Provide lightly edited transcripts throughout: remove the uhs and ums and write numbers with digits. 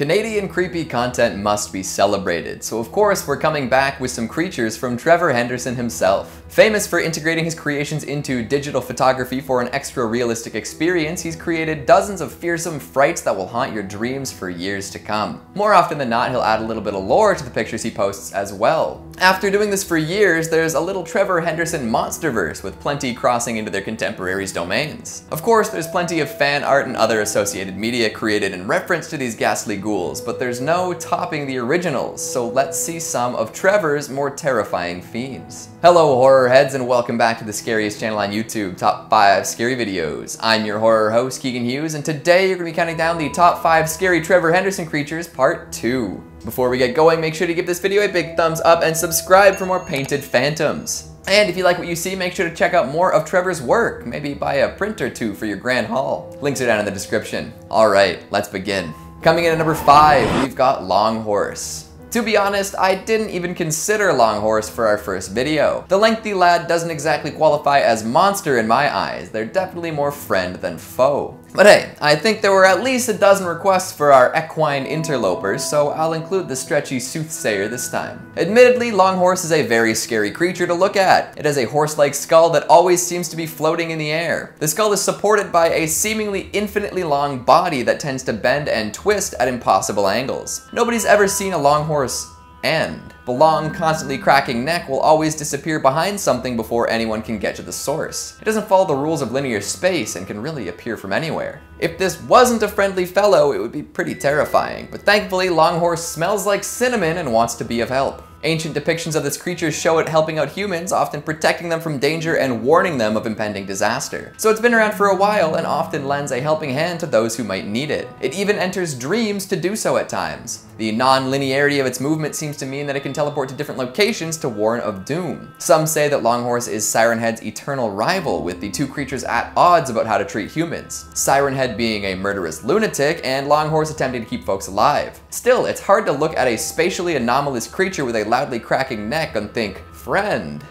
Canadian creepy content must be celebrated, so of course we're coming back with some creatures from Trevor Henderson himself. Famous for integrating his creations into digital photography for an extra realistic experience, he's created dozens of fearsome frights that will haunt your dreams for years to come. More often than not, he'll add a little bit of lore to the pictures he posts as well. After doing this for years, there's a little Trevor Henderson monsterverse with plenty crossing into their contemporaries' domains. Of course, there's plenty of fan art and other associated media created in reference to these ghastly ghouls, but there's no topping the originals, so let's see some of Trevor's more terrifying themes. Hello horror heads and welcome back to the scariest channel on YouTube, Top 5 Scary Videos. I'm your horror host Keegan Hughes, and today you're going to be counting down the Top 5 Scary Trevor Henderson Creatures Part 2. Before we get going, make sure to give this video a big thumbs up and subscribe for more painted phantoms. And if you like what you see, make sure to check out more of Trevor's work. Maybe buy a print or two for your grand haul. Links are down in the description. Alright, let's begin. Coming in at number 5, we've got Long Horse. To be honest, I didn't even consider Long Horse for our first video. The lengthy lad doesn't exactly qualify as monster in my eyes. They're definitely more friend than foe. But hey, I think there were at least a dozen requests for our equine interlopers, so I'll include the stretchy soothsayer this time. Admittedly, Long Horse is a very scary creature to look at. It has a horse-like skull that always seems to be floating in the air. The skull is supported by a seemingly infinitely long body that tends to bend and twist at impossible angles. Nobody's ever seen a long horse end. The long, constantly cracking neck will always disappear behind something before anyone can get to the source. It doesn't follow the rules of linear space and can really appear from anywhere. If this wasn't a friendly fellow, it would be pretty terrifying, but thankfully Long Horse smells like cinnamon and wants to be of help. Ancient depictions of this creature show it helping out humans, often protecting them from danger and warning them of impending disaster. So it's been around for a while and often lends a helping hand to those who might need it. It even enters dreams to do so at times. The non-linearity of its movement seems to mean that it can teleport to different locations to warn of doom. Some say that Long Horse is Siren Head's eternal rival, with the two creatures at odds about how to treat humans. Siren Head being a murderous lunatic and Long Horse attempting to keep folks alive. Still, it's hard to look at a spatially anomalous creature with a loudly cracking neck and think, friend.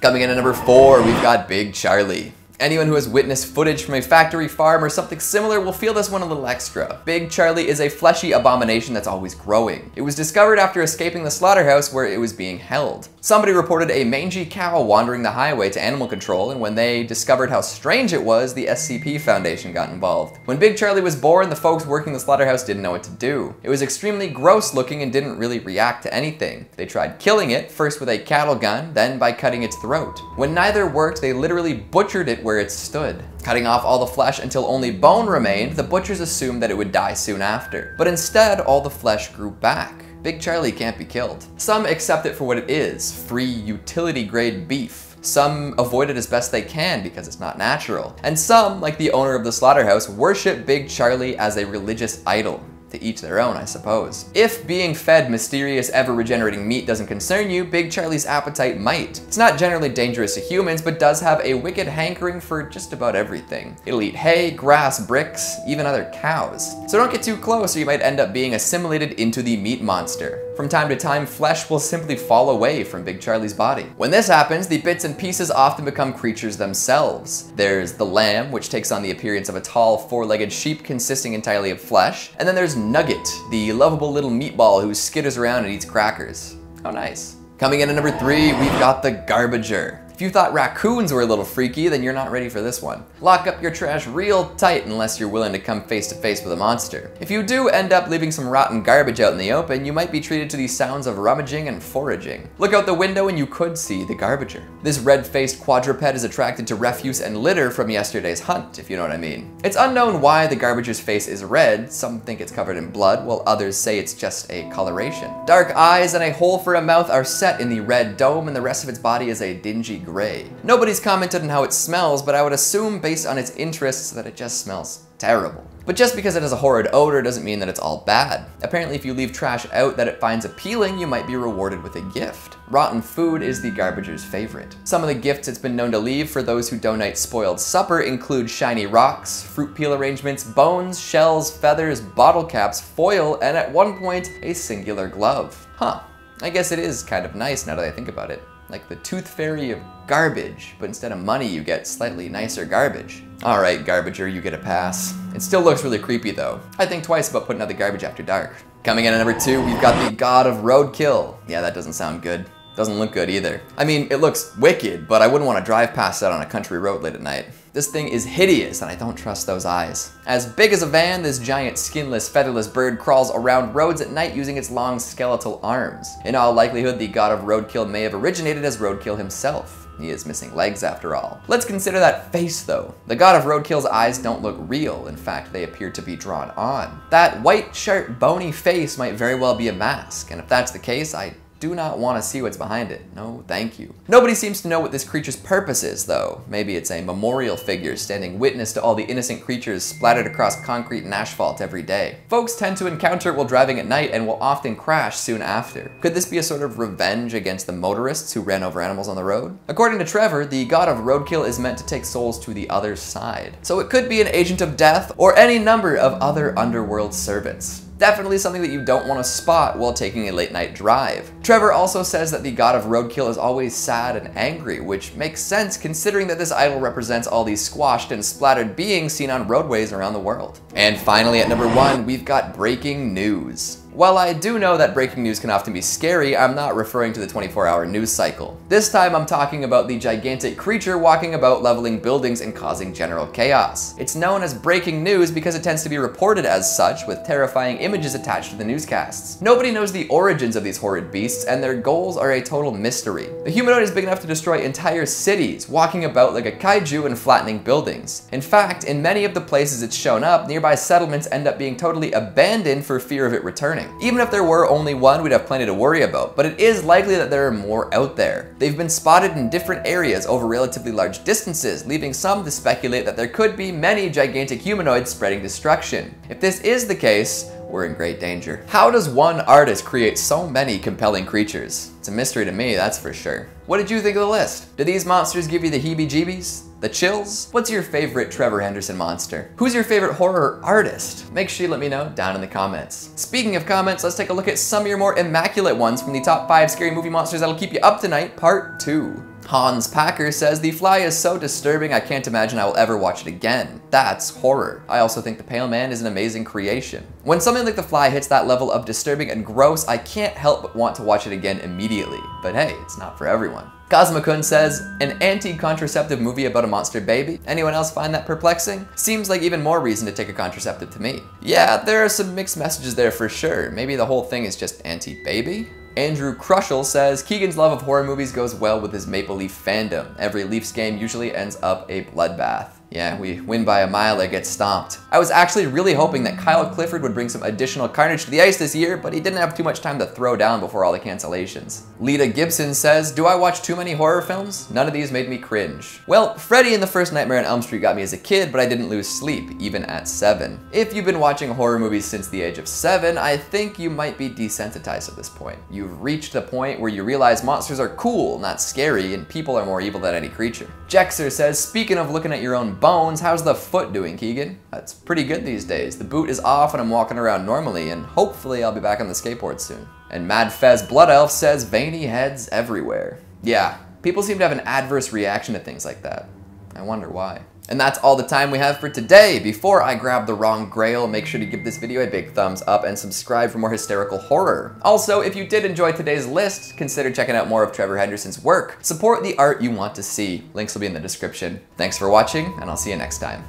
Coming in at number 4, we've got Big Charlie. Anyone who has witnessed footage from a factory farm or something similar will feel this one a little extra. Big Charlie is a fleshy abomination that's always growing. It was discovered after escaping the slaughterhouse where it was being held. Somebody reported a mangy cow wandering the highway to animal control, and when they discovered how strange it was, the SCP Foundation got involved. When Big Charlie was born, the folks working the slaughterhouse didn't know what to do. It was extremely gross looking and didn't really react to anything. They tried killing it, first with a cattle gun, then by cutting its throat. When neither worked, they literally butchered it where it stood. Cutting off all the flesh until only bone remained, the butchers assumed that it would die soon after. But instead, all the flesh grew back. Big Charlie can't be killed. Some accept it for what it is, free utility-grade beef. Some avoid it as best they can because it's not natural. And some, like the owner of the slaughterhouse, worship Big Charlie as a religious idol. To each their own, I suppose. If being fed mysterious, ever-regenerating meat doesn't concern you, Big Charlie's appetite might. It's not generally dangerous to humans, but does have a wicked hankering for just about everything. It'll eat hay, grass, bricks, even other cows. So don't get too close or you might end up being assimilated into the meat monster. From time to time, flesh will simply fall away from Big Charlie's body. When this happens, the bits and pieces often become creatures themselves. There's the lamb, which takes on the appearance of a tall, four-legged sheep consisting entirely of flesh, and then there's Nugget, the lovable little meatball who skitters around and eats crackers. How nice. Coming in at number 3, we've got the Garbager. If you thought raccoons were a little freaky, then you're not ready for this one. Lock up your trash real tight unless you're willing to come face to face with a monster. If you do end up leaving some rotten garbage out in the open, you might be treated to the sounds of rummaging and foraging. Look out the window and you could see the Garbager. This red-faced quadruped is attracted to refuse and litter from yesterday's hunt, if you know what I mean. It's unknown why the Garbager's face is red. Some think it's covered in blood, while others say it's just a coloration. Dark eyes and a hole for a mouth are set in the red dome, and the rest of its body is a dingy gray. Nobody's commented on how it smells, but I would assume based on its interests that it just smells terrible. But just because it has a horrid odor doesn't mean that it's all bad. Apparently if you leave trash out that it finds appealing, you might be rewarded with a gift. Rotten food is the Garbager's favorite. Some of the gifts it's been known to leave for those who donate spoiled supper include shiny rocks, fruit peel arrangements, bones, shells, feathers, bottle caps, foil, and at one point, a singular glove. Huh, I guess it is kind of nice now that I think about it. Like the tooth fairy of garbage, but instead of money you get slightly nicer garbage. Alright, Garbager, you get a pass. It still looks really creepy though. I think twice about putting out the garbage after dark. Coming in at number 2, we've got the God of Roadkill. Yeah, that doesn't sound good. Doesn't look good either. I mean, it looks wicked, but I wouldn't want to drive past that on a country road late at night. This thing is hideous, and I don't trust those eyes. As big as a van, this giant skinless, featherless bird crawls around roads at night using its long skeletal arms. In all likelihood, the God of Roadkill may have originated as Roadkill himself. He is missing legs after all. Let's consider that face though. The God of Roadkill's eyes don't look real. In fact, they appear to be drawn on. That white, sharp, bony face might very well be a mask, and if that's the case, I do not want to see what's behind it. No, thank you. Nobody seems to know what this creature's purpose is, though. Maybe it's a memorial figure standing witness to all the innocent creatures splattered across concrete and asphalt every day. Folks tend to encounter it while driving at night and will often crash soon after. Could this be a sort of revenge against the motorists who ran over animals on the road? According to Trevor, the God of Roadkill is meant to take souls to the other side. So it could be an agent of death or any number of other underworld servants. Definitely something that you don't want to spot while taking a late night drive. Trevor also says that the God of Roadkill is always sad and angry, which makes sense considering that this idol represents all these squashed and splattered beings seen on roadways around the world. And finally at number 1, we've got Breaking News. While I do know that breaking news can often be scary, I'm not referring to the 24-hour news cycle. This time I'm talking about the gigantic creature walking about leveling buildings and causing general chaos. It's known as breaking news because it tends to be reported as such, with terrifying images attached to the newscasts. Nobody knows the origins of these horrid beasts, and their goals are a total mystery. The humanoid is big enough to destroy entire cities, walking about like a kaiju and flattening buildings. In fact, in many of the places it's shown up, nearby settlements end up being totally abandoned for fear of it returning. Even if there were only one, we'd have plenty to worry about, but it is likely that there are more out there. They've been spotted in different areas over relatively large distances, leaving some to speculate that there could be many gigantic humanoids spreading destruction. If this is the case, we're in great danger. How does one artist create so many compelling creatures? It's a mystery to me, that's for sure. What did you think of the list? Do these monsters give you the heebie-jeebies? The chills? What's your favorite Trevor Henderson monster? Who's your favorite horror artist? Make sure you let me know down in the comments. Speaking of comments, let's take a look at some of your more immaculate ones from the Top 5 Scary Movie Monsters That'll Keep You Up Tonight, Part 2. Hans Packer says, "The fly is so disturbing I can't imagine I will ever watch it again. That's horror. I also think the Pale Man is an amazing creation. When something like the fly hits that level of disturbing and gross, I can't help but want to watch it again immediately. But hey, it's not for everyone." Kazmikun says, "An anti-contraceptive movie about a monster baby? Anyone else find that perplexing? Seems like even more reason to take a contraceptive to me." Yeah, there are some mixed messages there for sure. Maybe the whole thing is just anti-baby? Andrew Krushel says, "Keegan's love of horror movies goes well with his Maple Leaf fandom. Every Leafs game usually ends up a bloodbath." Yeah, we win by a mile or get stomped. I was actually really hoping that Kyle Clifford would bring some additional carnage to the ice this year, but he didn't have too much time to throw down before all the cancellations. Lita Gibson says, "Do I watch too many horror films? None of these made me cringe. Well, Freddy and the First Nightmare on Elm Street got me as a kid, but I didn't lose sleep, even at 7. If you've been watching horror movies since the age of 7, I think you might be desensitized at this point. You've reached the point where you realize monsters are cool, not scary, and people are more evil than any creature." Jexer says, "Speaking of looking at your own bones, how's the foot doing, Keegan? That's pretty good these days. The boot is off and I'm walking around normally, and hopefully I'll be back on the skateboard soon." And Mad Fez Blood Elf says, "Veiny heads everywhere." Yeah, people seem to have an adverse reaction to things like that. I wonder why. And that's all the time we have for today. Before I grab the wrong grail, make sure to give this video a big thumbs up and subscribe for more hysterical horror. Also, if you did enjoy today's list, consider checking out more of Trevor Henderson's work. Support the art you want to see. Links will be in the description. Thanks for watching, and I'll see you next time.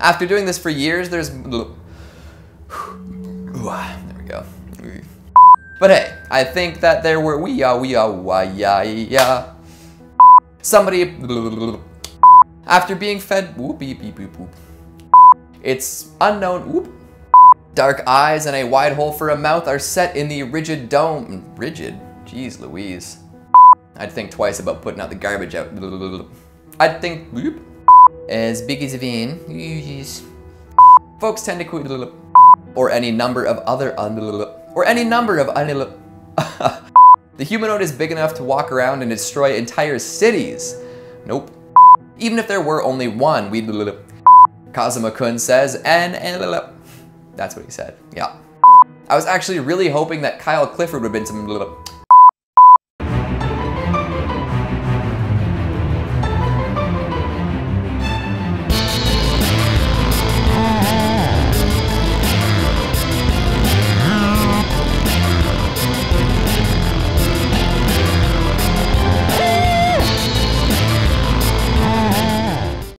After doing this for years, there's... there we go. But hey, I think that there were... Somebody... After being fed its unknown dark eyes and a wide hole for a mouth are set in the rigid dome. Rigid? Jeez Louise. I'd think twice about putting out the garbage out. I'd think as big as a van. Folks tend to quit or any number of other The humanoid is big enough to walk around and destroy entire cities. Nope. Even if there were only one, we'd... Kazmikun says, and... That's what he said. Yeah. I was actually really hoping that Kyle Clifford would have been some...